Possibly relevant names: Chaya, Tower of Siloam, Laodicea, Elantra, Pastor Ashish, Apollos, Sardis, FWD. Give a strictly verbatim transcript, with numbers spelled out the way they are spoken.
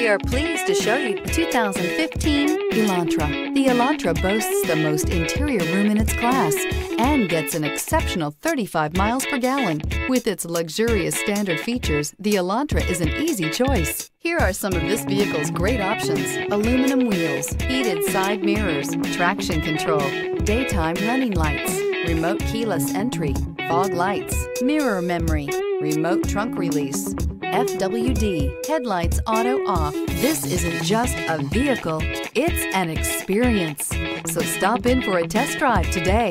We are pleased to show you the two thousand fifteen Elantra. The Elantra boasts the most interior room in its class and gets an exceptional thirty-five miles per gallon. With its luxurious standard features, the Elantra is an easy choice. Here are some of this vehicle's great options: aluminum wheels, heated side mirrors, traction control, daytime running lights, remote keyless entry, fog lights, mirror memory, remote trunk release, F W D, headlights auto off. This isn't just a vehicle, it's an experience. So stop in for a test drive today.